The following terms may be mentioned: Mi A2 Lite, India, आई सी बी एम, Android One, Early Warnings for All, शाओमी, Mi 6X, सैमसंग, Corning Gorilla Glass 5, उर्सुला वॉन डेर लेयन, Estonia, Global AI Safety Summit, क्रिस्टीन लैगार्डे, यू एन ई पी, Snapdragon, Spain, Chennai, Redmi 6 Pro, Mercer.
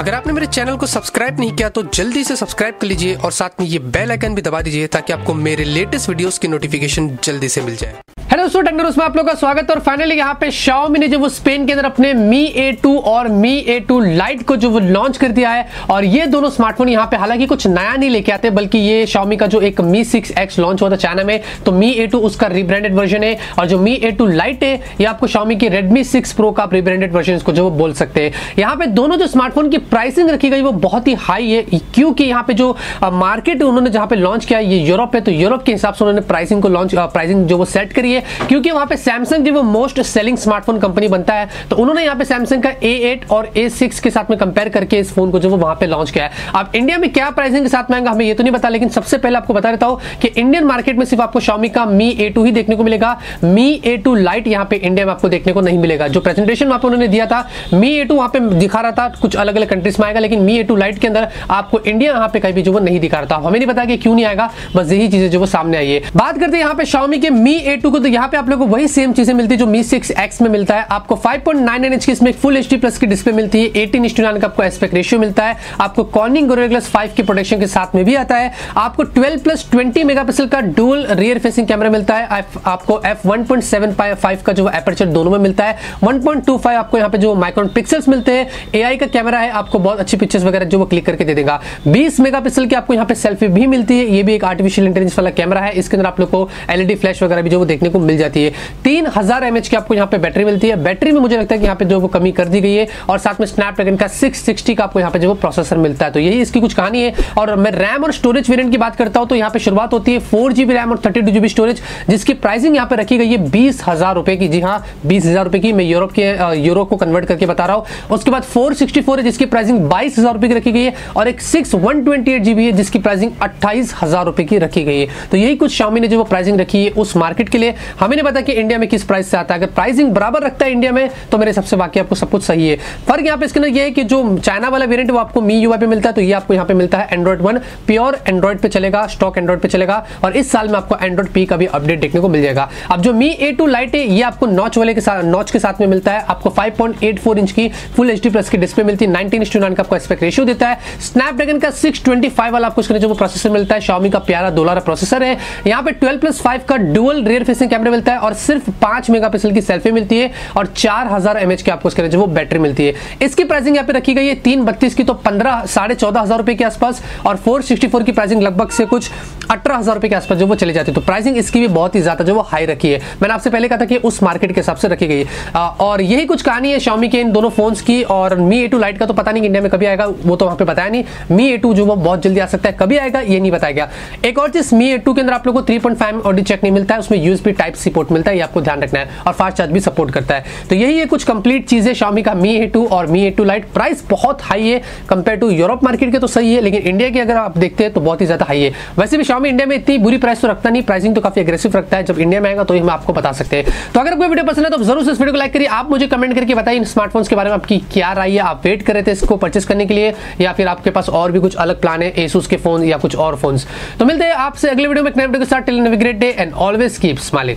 अगर आपने मेरे चैनल को सब्सक्राइब नहीं किया तो जल्दी से सब्सक्राइब कर लीजिए और साथ में ये बेल आइकन भी दबा दीजिए ताकि आपको मेरे लेटेस्ट वीडियोस की नोटिफिकेशन जल्दी से मिल जाए। हेलो दोस्तों, टेक्नोलॉजी में आप लोगों का स्वागत है। और फाइनली यहाँ पे शाओमी ने जो वो स्पेन के अंदर अपने Mi A2 और Mi A2 Lite को जो वो लॉन्च कर दिया है और ये दोनों स्मार्टफोन यहाँ पे हालांकि कुछ नया नहीं लेके आते, बल्कि ये शाओमी का जो एक Mi 6X लॉन्च हुआ था चाइना में, तो Mi A2 उसका रीब्रांडेड वर्जन है और जो Mi A2 Lite है ये आपको शाओमी के Redmi 6 Pro का रीब्रांडेड वर्जन इसको जो वो बोल सकते हैं। यहाँ पे दोनों जो स्मार्टफोन की प्राइसिंग रखी गई वो बहुत ही हाई है, क्योंकि यहाँ पे जो मार्केट उन्होंने जहाँ पे लॉन्च किया ये यूरोप है, तो यूरोप के हिसाब से उन्होंने प्राइसिंग को प्राइसिंग जो वो सेट करी है, क्योंकि वहां पे सैमसंग जो मोस्ट सेलिंग स्मार्टफोन कंपनी बनता है, तो उन्होंने यहां पे सैमसंग का A8 और A6 के साथ में कंपेयर करके इस फोन को जो वहां पे लॉन्च किया है। अब इंडिया में क्या प्राइसिंग के साथ में आएगा हमें ये तो नहीं पता, लेकिन सबसे पहले आपको बता देता हूं कि इंडियन मार्केट में सिर्फ आपको शाओमी का Mi A2 ही देखने को मिलेगा। Mi A2 Lite यहां पे इंडिया में आपको देखने को नहीं मिलेगा। जो प्रेजेंटेशन वहां पे उन्होंने दिया था Mi A2 वहां पे दिखा रहा था कुछ अलग अलग कंट्रीज में आएगा, लेकिन Mi A2 Lite के अंदर आपको इंडिया यहां पे कहीं भी जो नहीं दिखा रहा था। हमें नहीं पता कि क्यों नहीं आएगा, बस यही चीजें जो सामने आई है। बात करते हैं यहां पे शाओमी के Mi A2 को, तो यहाँ पे आप लोगों को वही सेम चीजें मिलती है जो Mi 6X में मिलता है। आपको 5.99 इंच की इसमें फुल एचडी प्लस की डिस्प्ले मिलती है, 18:9 का आपको एस्पेक्ट रेशियो मिलता है, आपको Corning Gorilla Glass 5 की प्रोटेक्शन के साथ में भी आता है, आपको 12+20 मेगापिक्सल का डुअल रियर फेसिंग कैमरा मिलता है, आपको f1.75 का जो एपर्चर दोनों में मिलता है, 1.25 आपको यहाँ पे जो माइक्रोन पिक्सल्स मिलते हैं, AI का कैमरा है, आपको बहुत अच्छी पिक्चर्स वगैरह जो वो क्लिक करके दे देगा। 20 मेगापिक्सल की आपको यहाँ पे सेल्फी भी मिलती है, ये भी एक आर्टिफिशियल इंटेलिजेंस वाला कैमरा है, इसके अंदर आप लोग को LED फ्लैश वगैरह भी जो देखने को मिल जाती है। 3000 mAh की आपको यहाँ पे बैटरी मिलती है, बैटरी में मुझे लगता है कि यहाँ पे जो वो कमी कर दी गई है, और साथ में स्नैपड्रैगन का 660 का आपको यहाँ पे जो प्रोसेसर मिलता है, तो यही इसकी कुछ कहानी है। और मैं रैम और स्टोरेज वेरिएंट की बात करता हूँ तो यहाँ पे शुरुआत होती है 4GB रैम और 32GB स्टोरेज, जिसकी प्राइसिंग यहाँ पे रखी गई है 20,000 रुपए की। जी हाँ, 20,000 रुपए की, मैं यूरोप के यूरो को कन्वर्ट करके बता रहा हूँ। उसके बाद 464 है जिसकी प्राइसिंग 22,000 रुपए की रखी गई है, और एक 128GB है जिसकी प्राइसिंग 28,000 रुपए की रखी गई है। तो यही कुछ शाओमी ने जो प्राइसिंग रखी है उस मार्केट के लिए। हमें नहीं पता कि इंडिया में किस प्राइस से आता है, अगर प्राइसिंग बराबर रखता है इंडिया में तो मेरे हिसाब से बाकी आपको सब कुछ सही है। फर्क यहाँ पे इसके अंदर ये है कि जो चाइना वाला वेरिएंट वो आपको Mi UI पे मिलता है, तो ये आपको यहाँ पे मिलता है Android 1, प्योर Android पे चलेगा, स्टॉक Android पे चलेगा, और इस साल में आपको Android P का भी अपडेट देखने को मिल जाएगा। अब जो Mi A2 Lite है ये आपको नॉच के साथ में मिलता है, आपको 5.84 इंच की फुल एचडी प्लस की डिस्प्ले मिलती है, 19:9 का आपको एस्पेक्ट रेशियो देता है, स्नैपड्रैगन का 625 वाला आपको जो प्रोसेसर मिलता है, शाओमी का प्यारा $2 प्रोसेसर है, यहाँ पे 12+5 का डुअल रियर फेसिंग कैमरा मिलता है, और सिर्फ 5 मेगापिक्सल की सेल्फी मिलती है, और 4000 mAh की आपको इसके अंदर वो बैटरी मिलती है। इसकी प्राइसिंग यहाँ पे रखी गई है 332 की, तो 14,500 रुपए के आसपास, और 464 की प्राइसिंग लगभग से कुछ 18,000 रुपए के आसपास जो वो चली जाती है। तो प्राइसिंग इसकी भी बहुत ही ज्यादा जो वो हाई रखी है, मैंने आपसे पहले कहा था कि उस मार्केट के हिसाब से रखी गई। और यही कुछ कहानी है शाओमी के इन दोनों फोन्स की। और Mi A2 Lite का तो पता नहीं इंडिया में कभी आएगा, वो तो वहां पे बताया नहीं। Mi A2 जो वो बहुत जल्दी आ सकता है, कभी आएगा ये नहीं बताया गया। एक और चीज, Mi A2 के अंदर आप लोग को 3.5 ऑडियो चेक नहीं मिलता है, उसमें USB Type-C पोर्ट मिलता है, ये आपको ध्यान रखना है, और फास्ट चार्ज भी सपोर्ट करता है। तो यही है कुछ कंप्लीट चीजें शाओमी का Mi A2 और Mi A2 Lite। प्राइस बहुत हाई है कंपेयर टू यूरोप मार्केट के, तो सही है, लेकिन इंडिया के अगर आप देखते हैं तो बहुत ही ज्यादा हाई है। वैसे भी शाओमी इंडिया में इतनी बुरी प्राइस तो रखता नहीं, प्राइसिंग तो काफी एग्रेसिव रखता है, जब इंडिया में आएगा तो हम आपको बता सकते हैं। तो अगर कोई वीडियो पसंद है तो जरूर से इस वीडियो को लाइक करिए। आप मुझे कमेंट करके बताइए इन स्मार्टफोन्स के बारे में आपकी क्या राय है, आप वेट कर रहे थे इसको परचेस करने के लिए, या फिर आपके पास और भी कुछ अलग प्लान है Asus के फोन या कुछ और फोन्स। तो मिलते हैं आपसे अगले वीडियो में, navigate day and always keep smiling.